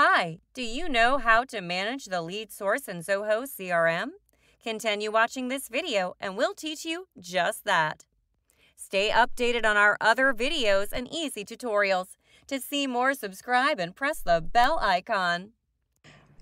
Hi, do you know how to manage the lead source in Zoho CRM? Continue watching this video and we'll teach you just that. Stay updated on our other videos and easy tutorials. To see more, subscribe and press the bell icon.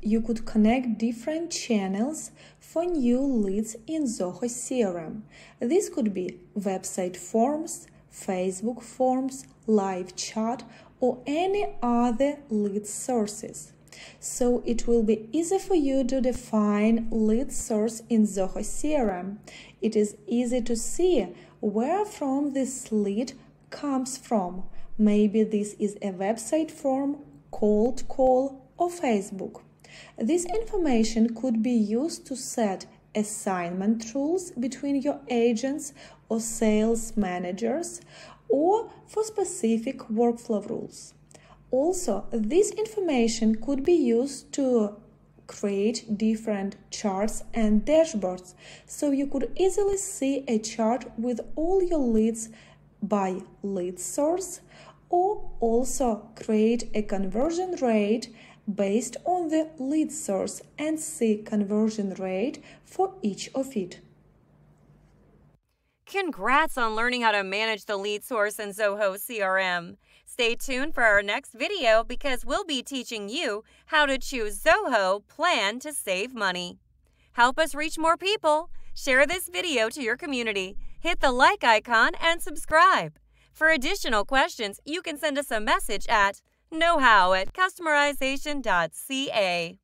You could connect different channels for new leads in Zoho CRM. This could be website forms, Facebook forms, live chat, or any other lead sources. So it will be easy for you to define lead source in Zoho CRM. It is easy to see where from this lead comes from. Maybe this is a website form, cold call, or Facebook. This information could be used to set assignment rules between your agents or sales managers, or for specific workflow rules. Also, this information could be used to create different charts and dashboards, so you could easily see a chart with all your leads by lead source, or also create a conversion rate based on the lead source and see conversion rate for each of it. Congrats on learning how to manage the lead source in Zoho CRM. Stay tuned for our next video because we'll be teaching you how to choose Zoho plan to save money. Help us reach more people. Share this video to your community. Hit the like icon and subscribe. For additional questions, you can send us a message at knowhow@customerization.ca.